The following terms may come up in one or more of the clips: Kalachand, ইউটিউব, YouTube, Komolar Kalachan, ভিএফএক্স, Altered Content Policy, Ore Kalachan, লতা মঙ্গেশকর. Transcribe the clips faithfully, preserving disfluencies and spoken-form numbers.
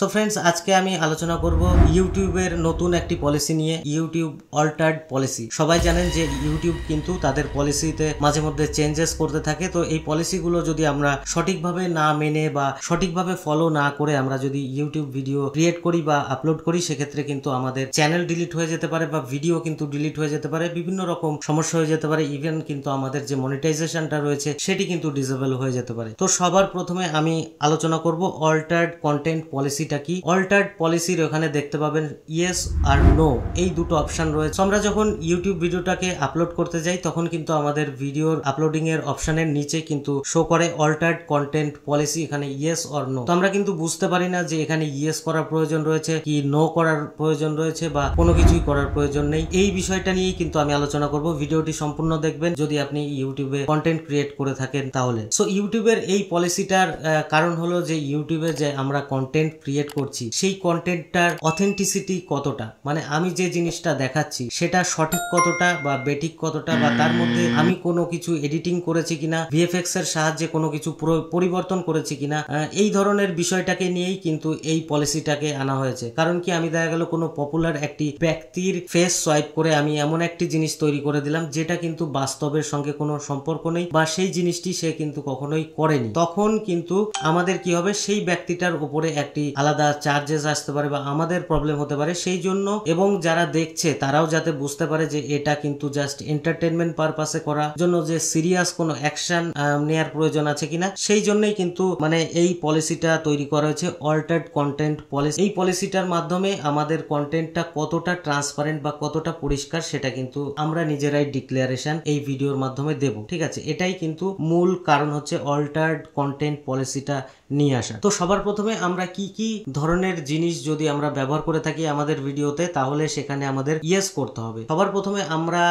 So friends, আজকে আমি আলোচনা করব ইউটিউবের নতুন একটি পলিসি নিয়ে, ইউটিউব অল্টার্ড পলিসি। সবাই জানেন যে ইউটিউব কিন্তু তাদের পলিসিতে মাঝে মধ্যে চেঞ্জেস করতে থাকে। তো এই পলিসিগুলো যদি আমরা সঠিকভাবে না মেনে বা সঠিকভাবে ফলো না করে আমরা যদি ইউটিউব ভিডিও ক্রিয়েট করি বা আপলোড করি, সেক্ষেত্রে কিন্তু আমাদের চ্যানেল ডিলিট হয়ে যেতে পারে বা ভিডিও কিন্তু ডিলিট হয়ে যেতে পারে, বিভিন্ন রকম সমস্যা হয়ে যেতে পারে, ইভেন কিন্তু আমাদের যে মনিটাইজেশনটা রয়েছে সেটি কিন্তু ডিসেবল হয়ে যেতে পারে। তো সবার প্রথমে আমি আলোচনা করব অল্টার্ড কন্টেন্ট পলিসি কি। অল্টার্ড পলিসির ওখানে দেখতে পাবেন ইয়েস আর নো, এই দুটো অপশন রয়েছে। আমরা যখন ইউটিউব ভিডিওটাকে আপলোড করতে যাই তখন কিন্তু আমাদের ভিডিওর আপলোডিং এর অপশনের নিচে কিন্তু শো করে অল্টার্ড কন্টেন্ট পলিসি, এখানে ইয়েস অর নো। তো আমরা কিন্তু বুঝতে পারি না যে এখানে ইয়েস করার প্রয়োজন রয়েছে কি নো করার প্রয়োজন রয়েছে বা কোনো কিছুই করার প্রয়োজন নেই। এই বিষয়টা নিয়েই কিন্তু আমি আলোচনা করব। ভিডিওটি সম্পূর্ণ দেখবেন যদি আপনি ইউটিউবে কন্টেন্ট ক্রিয়েট করে থাকেন তাহলে। সো ইউটিউবের এই পলিসিটার কারণ হলো যে ইউটিউবে যে আমরা কন্টেন্ট ক্রিয়েট করছি সেই কন্টেন্টটার অথেন্টিসিটি কতটা, মানে আমি যে জিনিসটা দেখাচ্ছি সেটা সঠিক কতটা বা বেঠিক কতটা, বা তার মধ্যে আমি কোনো কিছু এডিটিং করেছি কিনা, ভিএফএক্স এর সাহায্যে কোনো কিছু পরিবর্তন করেছি কিনা, এই ধরনের বিষয়টাকে নিয়েই কিন্তু এই পলিসিটাকে আনা হয়েছে। কারণ কি, আমি দেখা গেল কোনো পপুলার একটি ব্যক্তির ফেস সোয়াইপ করে আমি এমন একটি জিনিস তৈরি করে দিলাম যেটা কিন্তু বাস্তবের সঙ্গে কোনো সম্পর্ক নেই বা সেই জিনিসটি সে কিন্তু কখনোই করেনি, তখন কিন্তু আমাদের কি হবে, সেই ব্যক্তিটার উপরে একটি আলাদা চার্জেস আসতে পারে বা আমাদের প্রবলেম হতে পারে। সেই জন্য এবং যারা দেখছে তারাও যাতে বুঝতে পারে যে এটা কিন্তু জাস্ট এন্টারটেনমেন্ট পারপাসে করা জন্য, যে সিরিয়াস কোনো অ্যাকশন নেয়ার প্রয়োজন আছে কিনা, সেই জন্যই কিন্তু মানে এই পলিসিটা তৈরি করা হয়েছে অল্টার্ড কন্টেন্ট পলিসি। এই পলিসিটার মাধ্যমে আমাদের কন্টেন্টটা কতটা ট্রান্সপারেন্ট বা কতটা পরিষ্কার সেটা কিন্তু আমরা নিজেরাই ডিক্লারেশন এই ভিডিওর মাধ্যমে দেব, ঠিক আছে? এটাই কিন্তু মূল কারণ হচ্ছে অল্টার্ড কন্টেন্ট পলিসিটা নিয়ে আসা। তো সবার প্রথমে আমরা কি কি ধরনের জিনিস যদি আমরা ব্যবহার করে থাকি আমাদের ভিডিওতে, তাহলে সেখানে আমাদের ইয়েস করতে হবে। সবার প্রথমে আমরা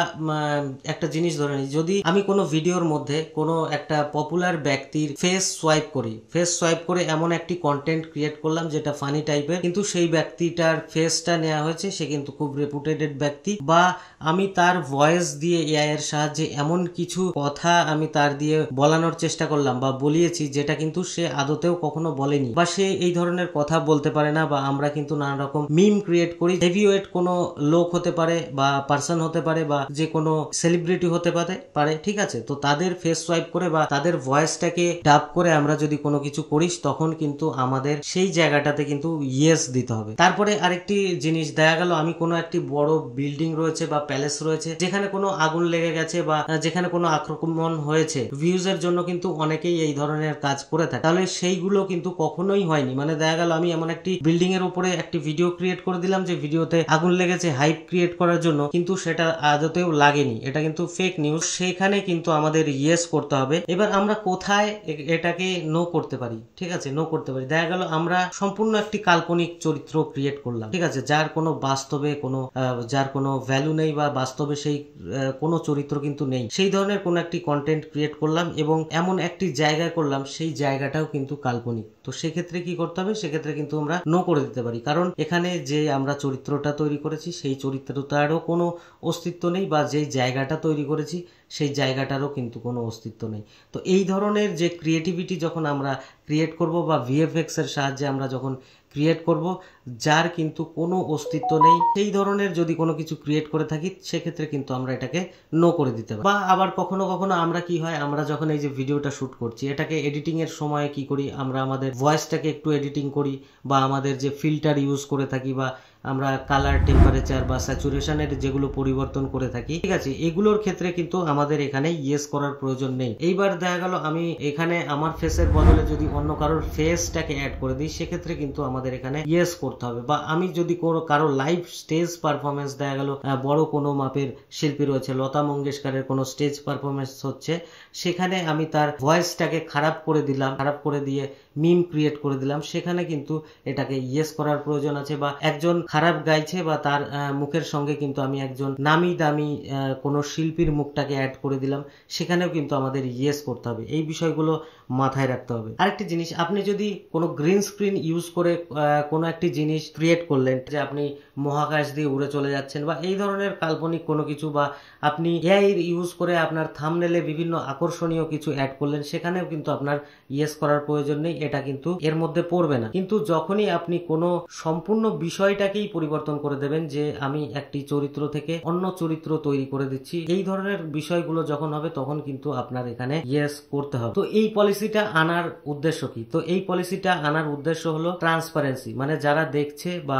একটা জিনিস ধরে নিই, যদি আমি কোনো ভিডিওর মধ্যে কোনো একটা পপুলার ব্যক্তির ফেস সোয়াইপ করি, ফেস সোয়াইপ করে এমন একটি কন্টেন্ট ক্রিয়েট করলাম যেটা ফানি টাইপের, কিন্তু সেই ব্যক্তিটার ফেসটা নেওয়া হয়েছে, সে কিন্তু খুব রেপুটেটেড ব্যক্তি, বা আমি তার ভয়েস দিয়ে এআই এর সাহায্যে এমন কিছু কথা আমি তার দিয়ে বলানোর চেষ্টা করলাম বা বলিয়েছি যেটা কিন্তু সে আদতেও কখনো বলেনি বা সে এই ধরনের কথা বলতে পারে না, বা আমরা কিন্তু নানা রকম মিম ক্রিয়েট করি। হেভিওয়েট কোনো লোক হতে পারে বা পার্সন হতে পারে বা যে কোনো সেলিব্রিটি হতে পারে, ঠিক আছে? তো তাদের ফেস সোয়াইপ করে বা তাদের ভয়েসটাকে ডাব করে আমরা যদি কোনো কিছু করিস, তখন কিন্তু আমাদের সেই জায়গাটাতে কিন্তু ইয়েস দিতে হবে। তারপরে আরেকটি জিনিস, দেখা গেল আমি কোনো একটি বড় বিল্ডিং রয়েছে বা প্যালেস রয়েছে যেখানে কোনো আগুন লেগে গেছে বা যেখানে কোনো আক্রমণ হয়েছে, ভিউজের জন্য কিন্তু অনেকেই এই ধরনের কাজ করে থাকে, তাহলে সেইগুলো কিন্তু কখনোই হয়নি। মানে দেখা গেল আমি এমন একটি বিল্ডিং এর উপরে একটি ভিডিও ক্রিয়েট করে দিলাম যে ভিডিওতে আগুন লেগেছে হাইপ ক্রিয়েট করার জন্য, কিন্তু সেটা আদতেও লাগেনি, এটা কিন্তু ফেক নিউজ, সেখানে কিন্তু আমাদের ইয়েস করতে হবে। এবার আমরা কোথায় এটাকে নো করতে পারি, ঠিক আছে? নো করতে পারি, দেখা গেল আমরা সম্পূর্ণ একটি কাল্পনিক চরিত্র ক্রিয়েট করলাম, ঠিক আছে, যার কোনো বাস্তবে কোনো যার কোনো ভ্যালু নেই বা বাস্তবে সেই কোনো চরিত্র কিন্তু নেই, সেই ধরনের কোনো একটি কন্টেন্ট ক্রিয়েট করলাম এবং এমন একটি জায়গায় করলাম সেই জায়গাটাও কিন্তু কাল্পনিক। তো সেক্ষেত্রে কি করতে হবে, সেক্ষেত্রে কিন্তু আমরা নো করে দিতে পারি, কারণ এখানে যে আমরা চরিত্রটা তৈরি করেছি সেই চরিত্রটারও কোনো অস্তিত্ব নেই বা যেই জায়গাটা তৈরি করেছি সেই জায়গাটারও কিন্তু কোনো অস্তিত্ব নেই। তো এই ধরনের যে ক্রিয়েটিভিটি যখন আমরা ক্রিয়েট করব বা ভিএফএক্স এর সাহায্যে আমরা যখন ক্রিয়েট করব, যার কিন্তু কোনো অস্তিত্ব নেই, সেই ধরনের যদি কোনো কিছু ক্রিয়েট করে থাকি সেক্ষেত্রে কিন্তু আমরা এটাকে নো করে দিতে পারি। বা আবার কখনো কখনো আমরা কি হয়, আমরা যখন এই যে ভিডিওটা শ্যুট করছি এটাকে এডিটিং এর সময় কি করি, আমরা আমাদের ভয়েসটাকে একটু এডিটিং করি বা আমাদের যে ফিল্টার ইউজ করে থাকি বা আমরা কালার, টেম্পারেচার বা স্যাচুরেশনের যেগুলো পরিবর্তন করে থাকি, ঠিক আছে, এগুলোর ক্ষেত্রে কিন্তু আমাদের এখানে ইয়েস করার প্রয়োজন নেই। এইবার দেখা গেল আমি এখানে আমার ফেসের বদলে যদি অন্য কারোর ফেসটাকে অ্যাড করে দিই সেক্ষেত্রে কিন্তু আমাদের এখানে ইয়েস করতে হবে। বা আমি যদি কারো লাইভ স্টেজ পারফরমেন্স, দেখা গেল বড় কোনো মাপের শিল্পী রয়েছে, লতা মঙ্গেশকরের কোনো স্টেজ পারফরমেন্স হচ্ছে, সেখানে আমি তার ভয়েসটাকে খারাপ করে দিলাম, খারাপ করে দিয়ে মিম ক্রিয়েট করে দিলাম, সেখানে কিন্তু এটাকে ইয়েস করার প্রয়োজন আছে। বা একজন খারাপ গাইছে বা তার মুখের সঙ্গে কিন্তু আমি একজন নামি দামি কোনো শিল্পীর মুখটাকে অ্যাড করে দিলাম, সেখানেও কিন্তু আমাদের ইয়েস করতে হবে। এই বিষয়গুলো মাথায় রাখতে হবে। আরেকটি জিনিস, আপনি যদি কোনো গ্রিন স্ক্রিন ইউজ করে কোনো একটি জিনিস ক্রিয়েট করলেন, যে আপনি মহাকাশ দিয়ে উড়ে চলে যাচ্ছেন বা এই ধরনের কাল্পনিক কোনো কিছু, বা আপনি এআই ইউজ করে আপনার থাম্বনেলে বিভিন্ন আকর্ষণীয় কিছু অ্যাড করলেন, সেখানেও কিন্তু আপনার ইয়েস করার প্রয়োজন নেই, এটা কিন্তু এর মধ্যে পড়বে না। কিন্তু যখনই আপনি কোনো সম্পূর্ণ বিষয়টাকেই পরিবর্তন করে দেবেন, যে আমি একটি চরিত্র থেকে অন্য চরিত্র তৈরি করে দিচ্ছি, এই ধরনের বিষয়গুলো যখন হবে তখন কিন্তু আপনার এখানে ইয়েস করতে হবে। তো এই পলিসিটা আনার উদ্দেশ্য কি? তো এই পলিসিটা আনার উদ্দেশ্য হলো ট্রান্সপারেন্সি, মানে যারা দেখছে বা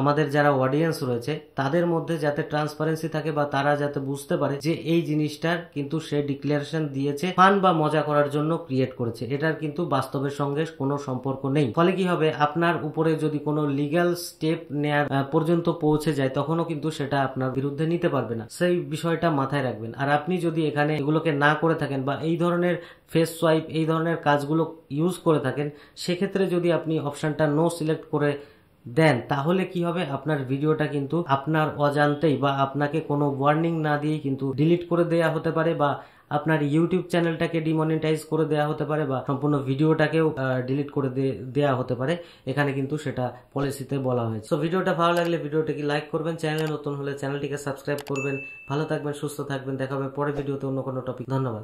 আমাদের যারা অডিয়েন্স রয়েছে তাদের মধ্যে যাতে ট্রান্সপারেন্সি থাকে, বা তারা যাতে বুঝতে পারে যে এই জিনিসটার কিন্তু সে ডিক্লারেশন দিয়েছে ফান বা মজা করার জন্য ক্রিয়েট করেছে, এটার কিন্তু বাস্তবের সঙ্গে কোনো সম্পর্ক নেই। ফলে কি হবে, আপনার উপরে যদি কোনো লিগ্যাল স্টেপ নেয়ার পর্যন্ত পৌঁছে যায় তখনও কিন্তু সেটা আপনার বিরুদ্ধে নিতে পারবে না, সেই বিষয়টা মাথায় রাখবেন। আর আপনি যদি এখানে এগুলোকে না করে থাকেন বা এই ধরনের ফেস সোয়াইপ এই ধরনের কাজগুলো ইউজ করে থাকেন, সেক্ষেত্রে যদি আপনি অপশানটা নো সিলেক্ট করে দেন তাহলে কি হবে, আপনার ভিডিওটা কিন্তু আপনার অজান্তেই বা আপনাকে কোনো ওয়ার্নিং না দিয়ে কিন্তু ডিলিট করে দেয়া হতে পারে, বা আপনার ইউটিউব চ্যানেলটাকে ডিমনিটাইজ করে দেওয়া হতে পারে, বা সম্পূর্ণ ভিডিওটাকেও ডিলিট করে দেওয়া হতে পারে। এখানে কিন্তু সেটা পলিসিতে বলা হয়েছে। তো ভিডিওটা ভালো লাগলে ভিডিওটাকে লাইক করবেন, চ্যানেলে নতুন হলে চ্যানেলটিকে সাবস্ক্রাইব করবেন। ভালো থাকবেন, সুস্থ থাকবেন, দেখা হবে পরের ভিডিওতে অন্য কোনো টপিক। ধন্যবাদ।